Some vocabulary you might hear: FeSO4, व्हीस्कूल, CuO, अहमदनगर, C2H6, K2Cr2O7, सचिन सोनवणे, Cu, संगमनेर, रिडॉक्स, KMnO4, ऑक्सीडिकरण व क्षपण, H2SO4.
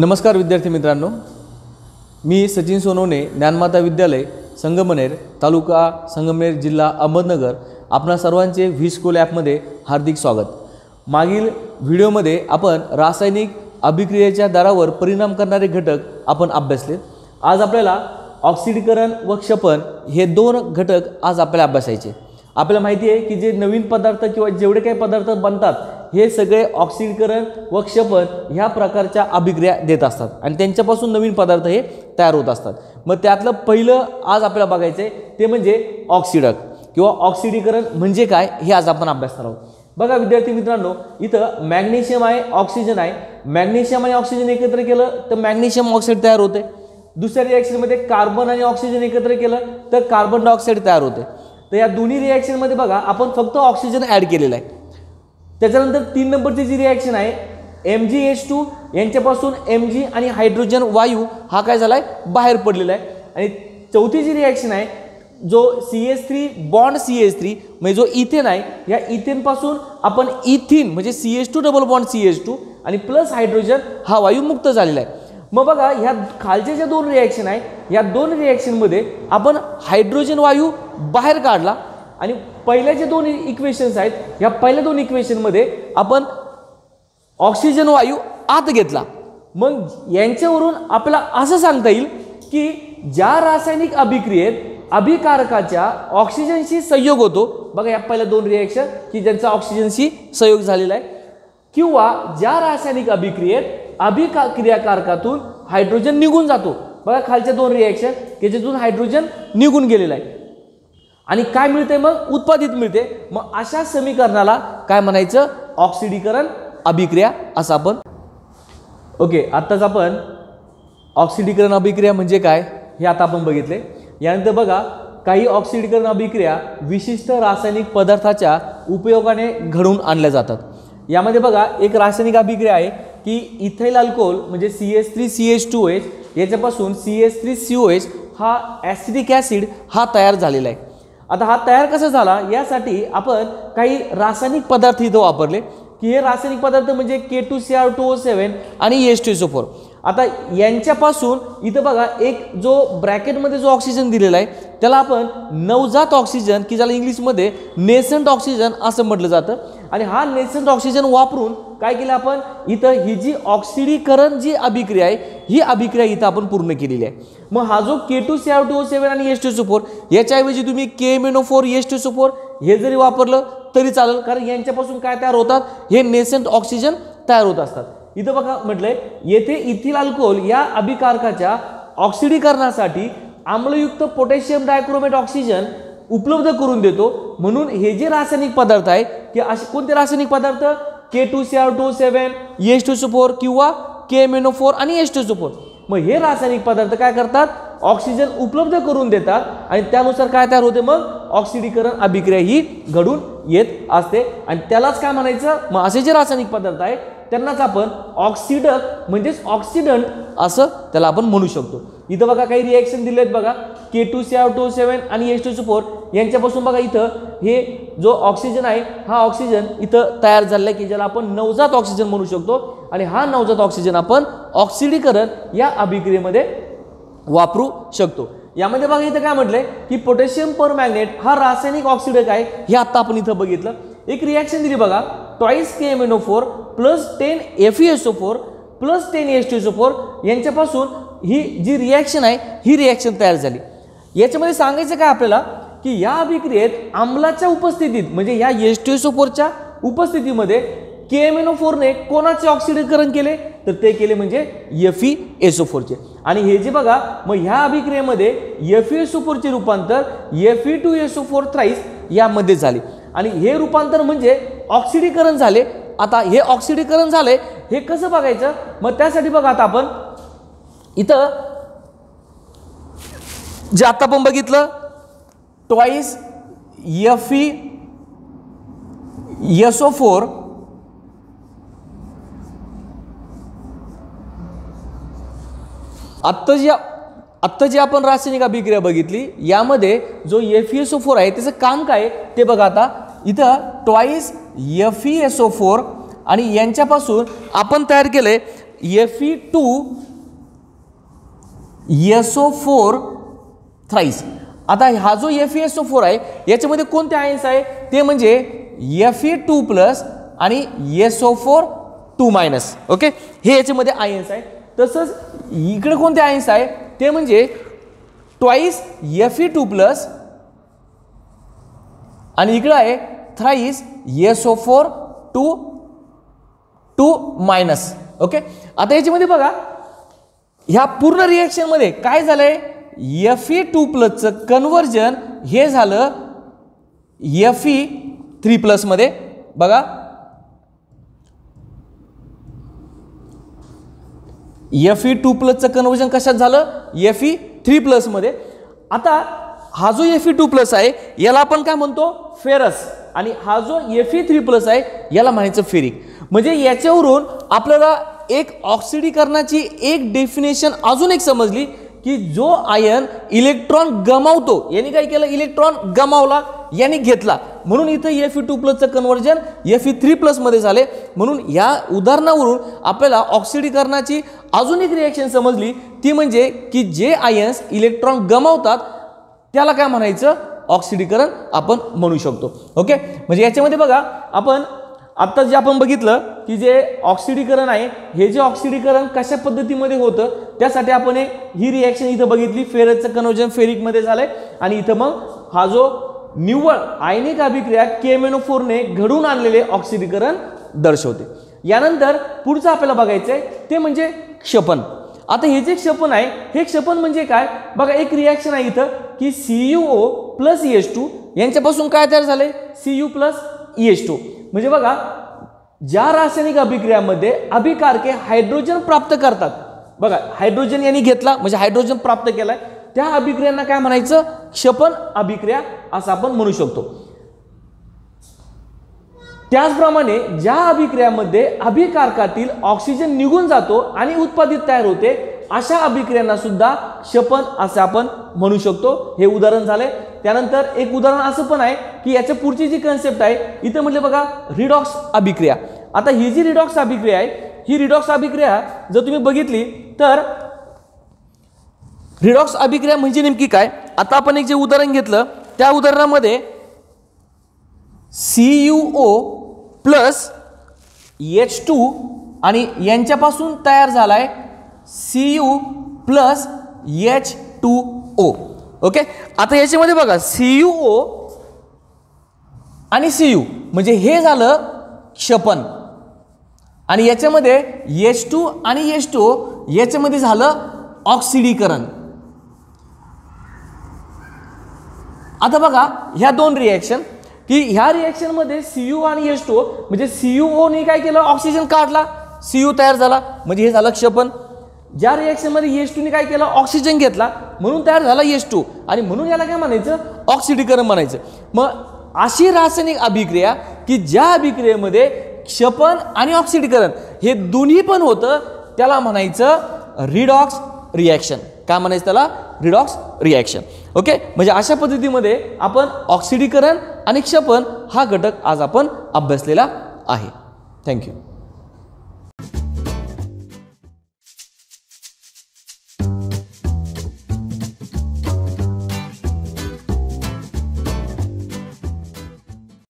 नमस्कार विद्यार्थी मित्रांनो, मी सचिन सोनवणे ज्ञानमाता विद्यालय संगमनेर, तालुका संगमनेर, जिल्हा अहमदनगर. आपणा सर्वांचे व्हीस्कूल ॲपमध्ये हार्दिक स्वागत. मागील व्हिडिओमध्ये आपण रासायनिक अभिक्रियेच्या दरावर परिणाम करणारे घटक आपण अभ्यासले. आज आपल्याला ऑक्सिडीकरण व क्षपण हे दोन घटक आज आपल्याला अभ्यासायचे. आपल्याला माहिती आहे की जे नवीन पदार्थ किंवा जेवढे काही पदार्थ बनतात हे सगळे ऑक्सिडीकरण व क्षपण ह्या प्रकारच्या अभिक्रिया देत असतात आणि त्यांच्यापासून नवीन पदार्थ हे तयार होत असतात. मग त्यातलं पहिलं आज आपल्याला बघायचं आहे ते म्हणजे ऑक्सिडक किंवा ऑक्सिडीकरण म्हणजे काय हे आज आपण अभ्यासणार आहोत. बघा विद्यार्थी मित्रांनो, इथं मॅग्नेशियम आहे, ऑक्सिजन आहे. मॅग्नेशियम आणि ऑक्सिजन एकत्र केलं तर मॅग्नेशियम ऑक्साईड तयार होते. दुसऱ्या रिॲक्शनमध्ये कार्बन आणि ऑक्सिजन एकत्र केलं तर कार्बन डायऑक्साईड तयार होते. तर या दोन्ही रिॲक्शनमध्ये बघा आपण फक्त ऑक्सिजन ॲड केलेला आहे. त्याच्यानंतर 3 नंबरची जी रिॲक्शन आहे MgH2 यांच्यापासून Mg आणि हायड्रोजन वायू हा काय झाला आहे बाहेर पडलेला आहे. आणि चौथी जी रिॲक्शन आहे जो CH3 बॉन्ड CH3 म्हणजे जो इथेन आहे या इथेनपासून आपण इथिन म्हणजे CH2 डबल बॉन्ड CH2 आणि प्लस हायड्रोजन हा वायू मुक्त झालेला आहे. मग बघा ह्या खालच्या ज्या दोन रिॲक्शन आहे या दोन रिॲक्शनमध्ये आपण हायड्रोजन वायू बाहेर काढला आणि पहिल्या जे दोन इक्वेशन्स आहेत या पहिल्या दोन इक्वेशनमध्ये आपण ऑक्सिजन वायू आत घेतला. मग यांच्यावरून आपल्याला असं सांगता येईल की ज्या रासायनिक अभिक्रियेत अभिकारकाचा ऑक्सिजनशी संयोग होतो, बघा या पहिल्या दोन रिॲक्शन की ज्यांचा ऑक्सिजनशी संयोग झालेला आहे, किंवा ज्या रासायनिक अभिक्रियेत अभिक्रियाकारकातून हायड्रोजन निघून जातो, बघा खालच्या दोन रिॲक्शन की ज्यातून हायड्रोजन निघून गेलेला आहे आणि काय मिळते मग उत्पादित मिळते. मग अशा समीकरणाला काय म्हणायचं ऑक्सिडीकरण अभिक्रिया असं आपण. ओके, आत्ताच आपण ऑक्सिडीकरण अभिक्रिया म्हणजे काय हे आता आपण बघितले. यानंतर बघा काही ऑक्सिडीकरण अभिक्रिया विशिष्ट रासायनिक पदार्थाच्या उपयोगाने घडवून आणल्या जातात. यामध्ये बघा एक रासायनिक अभिक्रिया आहे की इथाइल अल्कोहोल म्हणजे CH3CH2H याच्यापासून CH3COH हा ॲसिडिक ॲसिड हा तयार झालेला आहे. आता हा तयार कसा झाला यासाठी आपण काही रासायनिक पदार्थ इथं वापरले की हे रासायनिक पदार्थ म्हणजे K2Cr2O7 आणि H2SO4. आता यांच्यापासून इथं बघा एक जो ब्रॅकेटमध्ये जो ऑक्सिजन दिलेला आहे त्याला आपण नवजात ऑक्सिजन की ज्याला इंग्लिशमध्ये नेसंट ऑक्सिजन असं म्हटलं जातं. आणि हा नेसंट ऑक्सिजन वापरून काय केलं आपण इथं ही जी ऑक्सिडीकरण जी अभिक्रिया आहे ही अभिक्रिया इथं आपण पूर्ण केलेली आहे. मग हा जो K2Cr2O7 आणि H2SO4 याच्याऐवजी तुम्ही KMnO4 H2SO4 हे जरी वापरलं तरी चालेल, कारण यांच्यापासून काय तयार होतात हे नेसंट ऑक्सिजन तयार होत असतात. इथं बघा म्हटलंय येथे इथिल अल्कोहोल या अभिकारकाच्या ऑक्सिडीकरणासाठी आम्लयुक्त पोटॅशियम डायक्रोमेट ऑक्सिजन उपलब्ध करून देतो. म्हणून हे जे रासायनिक पदार्थ आहे की असे कोणते रासायनिक पदार्थ K2Cr2O7 H2SO4 किंवा KMnO4 आणि H2SO4 मग हे रासायनिक पदार्थ काय करतात ऑक्सिजन उपलब्ध करून देतात आणि त्यानुसार काय तयार होते मग ऑक्सिडीकरण अभिक्रिया ही घडून येत असते. आणि त्यालाच काय म्हणायचं मग असे जे रासायनिक पदार्थ आहे त्यांनाच आपण ऑक्सिडक म्हणजेच ऑक्सिडंट असं त्याला आपण म्हणू शकतो. इथं बघा काही रिॲक्शन दिले आहेत बघा K2Cr2O7 आणि H2SO4 यांच्यापासून बघा इथं हे जो ऑक्सिजन आहे हा ऑक्सिजन इथं तयार झालेला आहे की ज्याला आपण नवजात ऑक्सिजन म्हणू शकतो. आणि हा नवजात ऑक्सिजन आपण ऑक्सिडीकरण या अभिक्रियेमध्ये वापरू शकतो. यामध्ये बघा इथं काय म्हटलंय की पोटॅशियम परमॅग्नेट हा रासायनिक ऑक्सिडक आहे हे आत्ता आपण इथं बघितलं. एक रिॲक्शन दिली बघा twice KMnO4 plus 10 FeSO4 plus 10 H2SO4 यांच्यापासून ही जी रिॲक्शन आहे ही रिॲक्शन तयार झाली. याच्यामध्ये सांगायचं काय आपल्याला की या अभिक्रियेत आम्लाच्या उपस्थितीत म्हणजे या H2SO4च्या उपस्थितीमध्ये KMnO4 ने कोणाचे ऑक्सिडीकरण केले तर ते केले म्हणजे FeSO4 चे. आणि हे जे बघा मग ह्या अभिक्रियेमध्ये FeSO4 चे रूपांतर Fe2SO4 थ्राइस यामध्ये झाले आणि हे रूपांतर म्हणजे ऑक्सिडीकरण झाले. आता हे ऑक्सिडीकरण झाले हे कसं बघायचं मग त्यासाठी बघा आता आपण इथं जे आता आपण बघितलं ट्वाइस FeSO4 आत्ता जी आपण रासायनिक अभिक्रिया बघितली यामध्ये जो FeSO4 आहे त्याचं काम काय ते बघा. आता इथं ट्वाइस FeSO4 आणि यांच्यापासून आपण तयार केले Fe2SO4 थ्राइस. आता हा जो FeSO4 आहे याच्यामध्ये कोणते आयन्स आहे ते म्हणजे Fe2+ आणि SO4 2-. ओके, हे याच्यामध्ये आयन्स आहे. तसंच इकडे कोणते आयन्स आहे ते म्हणजे ट्वाइस Fe2+ आणि इकडे आहे थ्राइस SO4 2-. ओके, आता याच्यामध्ये बघा ह्या पूर्ण रिएक्शन मध्ये काय झालंय, Fe2+ चं कन्वर्जन हे झालं Fe3+ मध्ये. बघा Fe2+ चं कन्वर्जन कशात झालं, Fe3+ मध्ये. आता हा जो Fe2+ आहे याला आपण काय म्हणतो, फेरस, आणि हा जो Fe3+ आहे याला म्हणायचं फेरिक. म्हणजे याच्यावरून आपल्याला एक ऑक्सिडीकरणाची एक डेफिनेशन अजून एक समजली की जो आयन इलेक्ट्रॉन गमावतो यानी काय केलं, इलेक्ट्रॉन गमावला यानी घेतला, म्हणून इथे Fe2+ चं कन्वर्जन Fe3+ मध्ये झाले. म्हणून या उदाहरणावरून आपल्याला ऑक्सिडीकरणाची अजून एक रिएक्शन समजली ती म्हणजे की जे आयन्स इलेक्ट्रॉन गमावतात त्याला काय म्हणायचं, ऑक्सिडीकरण आपण म्हणू शकतो. ओके, म्हणजे याच्यामध्ये बघा आपण आता जे आपण बघितलं की जे ऑक्सिडीकरण आहे हे जे ऑक्सिडीकरण कशा पद्धतीमध्ये होतं त्यासाठी आपण ही रिएक्शन इथं बघितली, फेरसचं कन्वर्जन फेरिक मध्ये झालंय आणि इथं मग हा जो निव्वळ आयनिक अभिक्रिया KMnO4 ने घडून आणलेले ऑक्सिडीकरण दर्शवते. यानंतर पुढचं आपल्याला बघायचं आहे ते म्हणजे क्षपण. आता हे जे क्षपण आहे हे क्षपण म्हणजे काय, बघा एक रिएक्शन आहे इथं की CuO + H2 यांच्यापासून काय तयार झाले, Cu + H2. म्हणजे बघा ज्या रासायनिक अभिक्रियामध्ये अभिकारके हायड्रोजन प्राप्त करतात, बघा हायड्रोजन यांनी घेतला म्हणजे हायड्रोजन प्राप्त केलाय, त्या अभिक्रियांना काय म्हणायचं, क्षपण अभिक्रिया असं आपण म्हणू शकतो. त्याचप्रमाणे ज्या अभिक्रियामध्ये अभिकारकातील ऑक्सिजन निघून जातो आणि उत्पादित तयार होते अशा अभिक्रियांना सुद्धा क्षपण असे आपण म्हणू शकतो. हे उदाहरण झाले. त्यानंतर एक उदाहरण असं पण आहे की याच्या पुढची जी कन्सेप्ट आहे इथे म्हटलं बघा रिडॉक्स अभिक्रिया. आता ही जी रिडॉक्स अभिक्रिया आहे ही रिडॉक्स अभिक्रिया जर तुम्ही बघितली तर रिडॉक्स अभिक्रिया म्हणजे नेमकी काय, आता आपण एक जे उदाहरण घेतलं त्या उदाहरणामध्ये CuO + H2 आणि यांच्यापासून तयार झालाय Cu + H2O. ओके, आता याच्यामध्ये बघा CuO आणि Cu म्हणजे हे झालं क्षपण आणि याच्यामध्ये H2 आणि H2O याच्यामध्ये झालं ऑक्सिडीकरण. आता बघा ह्या दोन रिएक्शन की ह्या रिएक्शन मध्ये Cu आणि H2O म्हणजे CuO ने काय केलं, ऑक्सिजन काढला, Cu तयार झाला म्हणजे हे झालं क्षपण. ज्या रिएक्शन मध्ये H2 ने काय केलं, ऑक्सिजन घेतला म्हणून तयार झाला H2 आणि म्हणून याला काय म्हणायचं, ऑक्सिडीकरण म्हणायचं. मग अशी रासायनिक अभिक्रिया की ज्या अभिक्रियेमध्ये क्षपण आणि ऑक्सिडीकरण हे दोन्ही पण होतं त्याला म्हणायचं रिडॉक्स रिएक्शन. काय म्हणायचं त्याला, रिडॉक्स रिएक्शन. ओके, म्हणजे अशा पद्धतीमध्ये आपण ऑक्सिडीकरण आणि क्षपण हा घटक आज आपण अभ्यासलेला आहे. थँक्यू.